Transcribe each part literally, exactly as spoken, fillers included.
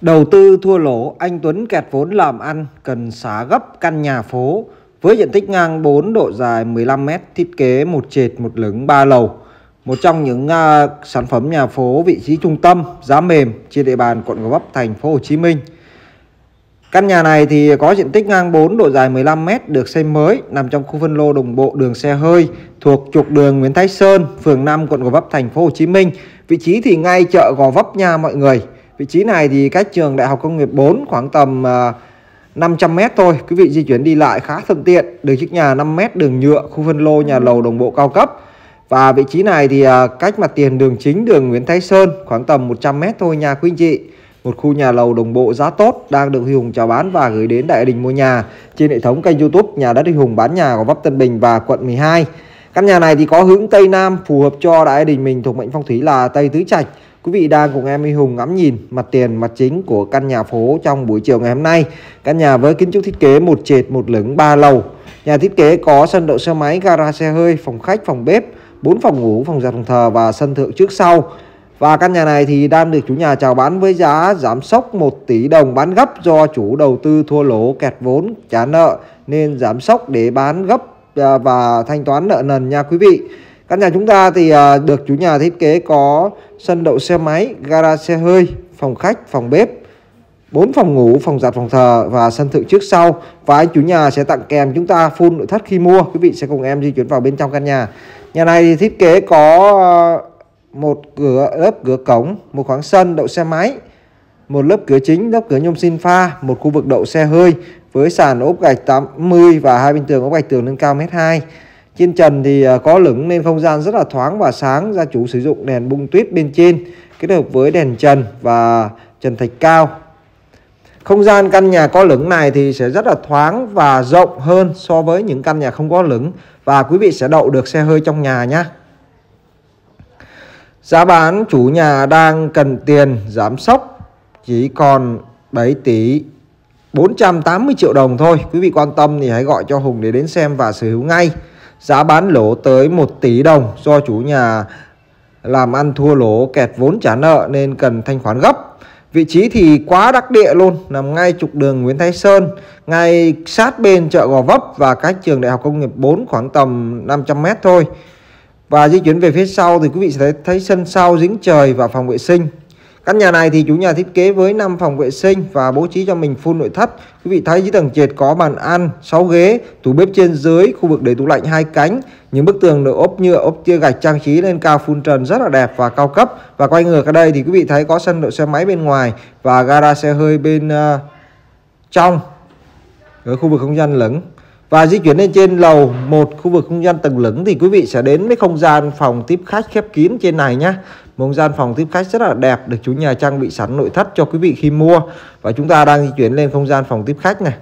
Đầu tư thua lỗ, anh Tuấn kẹt vốn làm ăn, cần xá gấp căn nhà phố với diện tích ngang bốn, độ dài mười lăm mét, thiết kế một trệt một lửng ba lầu. Một trong những uh, sản phẩm nhà phố vị trí trung tâm, giá mềm trên địa bàn quận Gò Vấp, thành phố Hồ Chí Minh. Căn nhà này thì có diện tích ngang bốn, độ dài mười lăm mét, được xây mới, nằm trong khu phân lô đồng bộ đường xe hơi thuộc trục đường Nguyễn Thái Sơn, phường năm, quận Gò Vấp, thành phố Hồ Chí Minh. Vị trí thì ngay chợ Gò Vấp nha mọi người. Vị trí này thì cách trường Đại học Công nghiệp bốn khoảng tầm năm trăm mét thôi. Quý vị di chuyển đi lại khá thuận tiện. Đường trước nhà năm mét, đường nhựa, khu phân lô nhà lầu đồng bộ cao cấp. Và vị trí này thì cách mặt tiền đường chính đường Nguyễn Thái Sơn khoảng tầm một trăm mét thôi nha quý anh chị. Một khu nhà lầu đồng bộ giá tốt đang được Huy Hùng chào bán và gửi đến đại đình mua nhà trên hệ thống kênh YouTube Nhà đất Huy Hùng bán nhà Gò Vấp, Tân Bình và quận mười hai. Căn nhà này thì có hướng Tây Nam, phù hợp cho đại đình mình, thuộc mệnh phong thủy là Tây Tứ Trạch. Quý vị đang cùng em Huy Hùng ngắm nhìn mặt tiền, mặt chính của căn nhà phố trong buổi chiều ngày hôm nay. Căn nhà với kiến trúc thiết kế một trệt một lửng ba lầu. Nhà thiết kế có sân đậu xe máy, gara xe hơi, phòng khách, phòng bếp, bốn phòng ngủ, phòng giặt, phòng thờ và sân thượng trước sau. Và căn nhà này thì đang được chủ nhà chào bán với giá giảm sốc một tỷ đồng, bán gấp do chủ đầu tư thua lỗ, kẹt vốn, trả nợ nên giảm sốc để bán gấp và thanh toán nợ nần nha quý vị. Căn nhà chúng ta thì được chủ nhà thiết kế có sân đậu xe máy, gara xe hơi, phòng khách, phòng bếp, bốn phòng ngủ, phòng giặt, phòng thờ và sân thượng trước sau. Và anh chủ nhà sẽ tặng kèm chúng ta full nội thất khi mua. Quý vị sẽ cùng em di chuyển vào bên trong căn nhà. Nhà này thì thiết kế có một cửa lớp cửa cổng, một khoảng sân đậu xe máy, một lớp cửa chính, lớp cửa nhôm Xingfa, một khu vực đậu xe hơi với sàn ốp gạch tám mươi và hai bên tường ốp gạch tường nâng cao mét hai. Trên trần thì có lửng nên không gian rất là thoáng và sáng. Gia chủ sử dụng đèn bung tuyết bên trên kết hợp với đèn trần và trần thạch cao. Không gian căn nhà có lửng này thì sẽ rất là thoáng và rộng hơn so với những căn nhà không có lửng. Và quý vị sẽ đậu được xe hơi trong nhà nhé. Giá bán chủ nhà đang cần tiền giảm sốc chỉ còn bảy tỷ bốn trăm tám mươi triệu đồng thôi. Quý vị quan tâm thì hãy gọi cho Hùng để đến xem và sở hữu ngay. Giá bán lỗ tới một tỷ đồng do chủ nhà làm ăn thua lỗ, kẹt vốn trả nợ nên cần thanh khoản gấp. Vị trí thì quá đắc địa luôn, nằm ngay trục đường Nguyễn Thái Sơn, ngay sát bên chợ Gò Vấp và cách trường Đại học Công nghiệp bốn khoảng tầm năm trăm mét thôi. Và di chuyển về phía sau thì quý vị sẽ thấy, thấy sân sau dính trời và phòng vệ sinh. Căn nhà này thì chủ nhà thiết kế với năm phòng vệ sinh và bố trí cho mình full nội thất. Quý vị thấy dưới tầng trệt có bàn ăn, sáu ghế, tủ bếp trên dưới, khu vực để tủ lạnh hai cánh. Những bức tường được ốp nhựa, ốp tia gạch trang trí lên cao full trần rất là đẹp và cao cấp. Và quay ngược ở đây thì quý vị thấy có sân đậu xe máy bên ngoài và gara xe hơi bên uh, trong, ở khu vực không gian lửng. Và di chuyển lên trên lầu một, khu vực không gian tầng lửng thì quý vị sẽ đến với không gian phòng tiếp khách khép kín trên này nhé. Một không gian phòng tiếp khách rất là đẹp, được chủ nhà trang bị sẵn nội thất cho quý vị khi mua. Và chúng ta đang di chuyển lên không gian phòng tiếp khách này.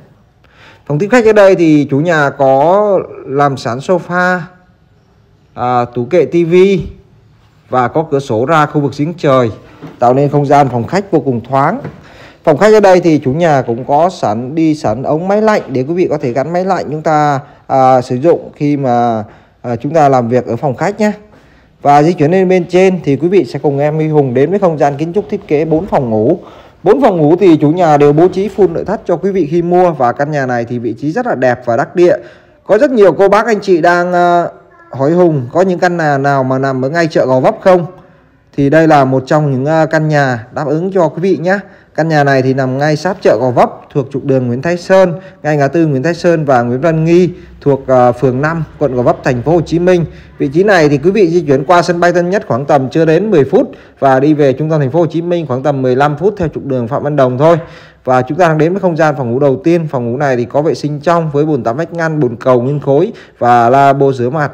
Phòng tiếp khách ở đây thì chủ nhà có làm sẵn sofa, à, tủ kệ tivi và có cửa sổ ra khu vực giếng trời, tạo nên không gian phòng khách vô cùng thoáng. Phòng khách ở đây thì chủ nhà cũng có sẵn đi sẵn ống máy lạnh để quý vị có thể gắn máy lạnh chúng ta à, sử dụng khi mà à, chúng ta làm việc ở phòng khách nhé. Và di chuyển lên bên trên thì quý vị sẽ cùng em Huy Hùng đến với không gian kiến trúc thiết kế bốn phòng ngủ. Bốn phòng ngủ thì chủ nhà đều bố trí full nội thất cho quý vị khi mua. Và căn nhà này thì vị trí rất là đẹp và đắc địa. Có rất nhiều cô bác anh chị đang à, hỏi Hùng có những căn nhà nào mà nằm ở ngay chợ Gò Vấp không? Thì đây là một trong những căn nhà đáp ứng cho quý vị nhé. Căn nhà này thì nằm ngay sát chợ Gò Vấp, thuộc trục đường Nguyễn Thái Sơn, ngay ngã tư Nguyễn Thái Sơn và Nguyễn Văn Nghi, thuộc phường năm, quận Gò Vấp, thành phố Hồ Chí Minh. Vị trí này thì quý vị di chuyển qua sân bay Tân Nhất khoảng tầm chưa đến mười phút và đi về trung tâm thành phố Hồ Chí Minh khoảng tầm mười lăm phút theo trục đường Phạm Văn Đồng thôi. Và chúng ta đang đến với không gian phòng ngủ đầu tiên. Phòng ngủ này thì có vệ sinh trong với bồn tắm vách ngăn, bồn cầu nguyên khối và lavabo rửa mặt.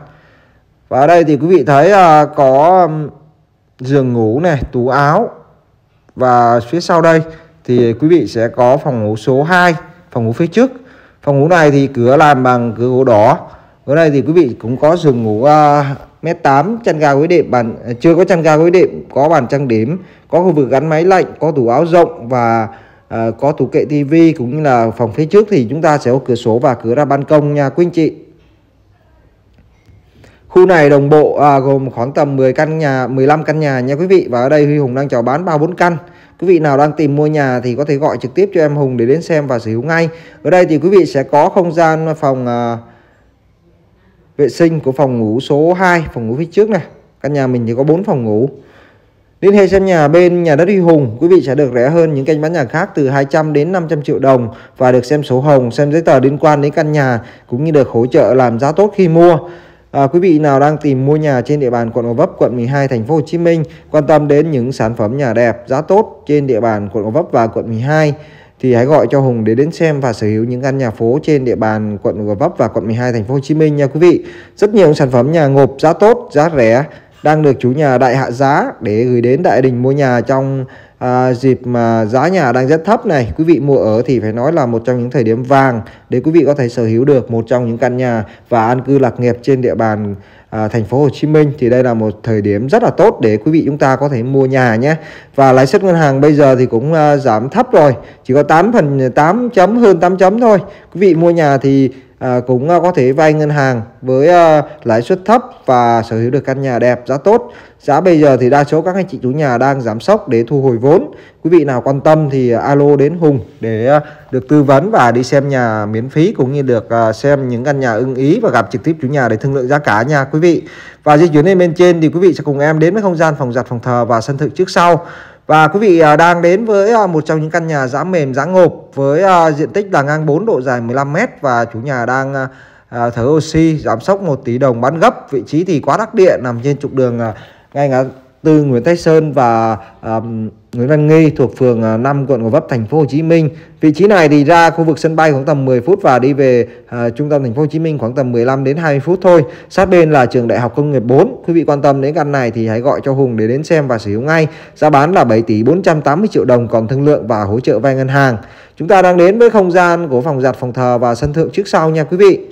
Và ở đây thì quý vị thấy có giường ngủ này, tủ áo. Và phía sau đây thì quý vị sẽ có phòng ngủ số hai, phòng ngủ phía trước. Phòng ngủ này thì cửa làm bằng cửa gỗ đỏ. Ở đây thì quý vị cũng có giường ngủ mét tám, chăn ga gối đệm, bàn chưa có chăn ga gối đệm, có bàn trang điểm, có khu vực gắn máy lạnh, có tủ áo rộng và uh, có tủ kệ tivi, cũng như là phòng phía trước thì chúng ta sẽ có cửa sổ và cửa ra ban công nha quý anh chị. Khu này đồng bộ à, gồm khoảng tầm mười căn nhà, mười lăm căn nhà nha quý vị. Và ở đây Huy Hùng đang chào bán ba bốn căn. Quý vị nào đang tìm mua nhà thì có thể gọi trực tiếp cho em Hùng để đến xem và sở hữu ngay. Ở đây thì quý vị sẽ có không gian phòng à, vệ sinh của phòng ngủ số hai, phòng ngủ phía trước này. Căn nhà mình thì có bốn phòng ngủ. Liên hệ xem nhà bên nhà đất Huy Hùng, quý vị sẽ được rẻ hơn những kênh bán nhà khác từ hai trăm đến năm trăm triệu đồng và được xem sổ hồng, xem giấy tờ liên quan đến căn nhà cũng như được hỗ trợ làm giá tốt khi mua. À, quý vị nào đang tìm mua nhà trên địa bàn quận Gò Vấp, quận mười hai, thành phố Hồ Chí Minh, quan tâm đến những sản phẩm nhà đẹp, giá tốt trên địa bàn quận Gò Vấp và quận mười hai thì hãy gọi cho Hùng để đến xem và sở hữu những căn nhà phố trên địa bàn quận Gò Vấp và quận mười hai, thành phố Hồ Chí Minh nha quý vị. Rất nhiều sản phẩm nhà ngộp giá tốt, giá rẻ đang được chủ nhà đại hạ giá để gửi đến đại đình mua nhà trong à, dịp mà giá nhà đang rất thấp này. Quý vị mua ở thì phải nói là một trong những thời điểm vàng để quý vị có thể sở hữu được một trong những căn nhà và an cư lạc nghiệp trên địa bàn à, thành phố Hồ Chí Minh. Thì đây là một thời điểm rất là tốt để quý vị chúng ta có thể mua nhà nhé. Và lãi suất ngân hàng bây giờ thì cũng à, giảm thấp rồi, chỉ có tám phần tám chấm hơn tám chấm thôi. Quý vị mua nhà thì À, cũng à, có thể vay ngân hàng với à, lãi suất thấp và sở hữu được căn nhà đẹp, giá tốt. Giá bây giờ thì đa số các anh chị chủ nhà đang giảm sốc để thu hồi vốn. Quý vị nào quan tâm thì à, alo đến Hùng để à, được tư vấn và đi xem nhà miễn phí cũng như được à, xem những căn nhà ưng ý và gặp trực tiếp chủ nhà để thương lượng giá cả nha quý vị. Và di chuyển lên bên trên thì quý vị sẽ cùng em đến với không gian phòng giặt, phòng thờ và sân thượng trước sau. Và quý vị đang đến với một trong những căn nhà giá mềm, giá ngộp với diện tích là ngang bốn, độ dài mười lăm mét và chủ nhà đang thở oxy, giảm sốc một tỷ đồng, bán gấp. Vị trí thì quá đắc địa, nằm trên trục đường ngay ngã tư Nguyễn Thái Sơn và Nguyễn Văn Nghi thuộc phường năm, quận Gò Vấp, thành phố Hồ Chí Minh. Vị trí này thì ra khu vực sân bay khoảng tầm mười phút và đi về à, trung tâm thành phố Hồ Chí Minh khoảng tầm mười lăm đến hai mươi phút thôi. Sát bên là trường Đại học Công nghiệp bốn. Quý vị quan tâm đến căn này thì hãy gọi cho Hùng để đến xem và sở hữu ngay. Giá bán là bảy tỷ bốn trăm tám mươi triệu đồng, còn thương lượng và hỗ trợ vay ngân hàng. Chúng ta đang đến với không gian của phòng giặt, phòng thờ và sân thượng trước sau nha quý vị.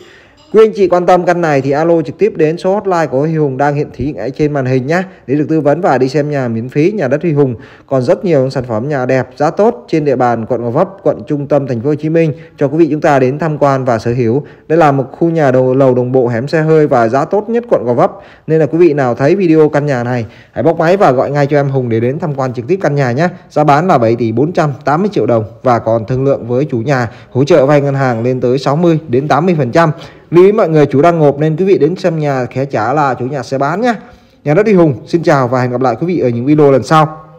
Quý anh chị quan tâm căn này thì alo trực tiếp đến số hotline của Huy Hùng đang hiện thị ngay trên màn hình nhé, để được tư vấn và đi xem nhà miễn phí, nhà đất Huy Hùng. Còn rất nhiều sản phẩm nhà đẹp, giá tốt trên địa bàn quận Gò Vấp, quận trung tâm thành phố Hồ Chí Minh cho quý vị chúng ta đến tham quan và sở hữu. Đây là một khu nhà đầu lầu đồng bộ, hẻm xe hơi và giá tốt nhất quận Gò Vấp. Nên là quý vị nào thấy video căn nhà này hãy bóc máy và gọi ngay cho em Hùng để đến tham quan trực tiếp căn nhà nhé. Giá bán là bảy tỷ bốn trăm tám mươi triệu đồng và còn thương lượng với chủ nhà, hỗ trợ vay ngân hàng lên tới sáu mươi đến tám mươi phần trăm. Lưu ý mọi người, chủ đang ngộp nên quý vị đến xem nhà khé trả là chủ nhà sẽ bán nhé. Nhà đất Huy Hùng xin chào và hẹn gặp lại quý vị ở những video lần sau.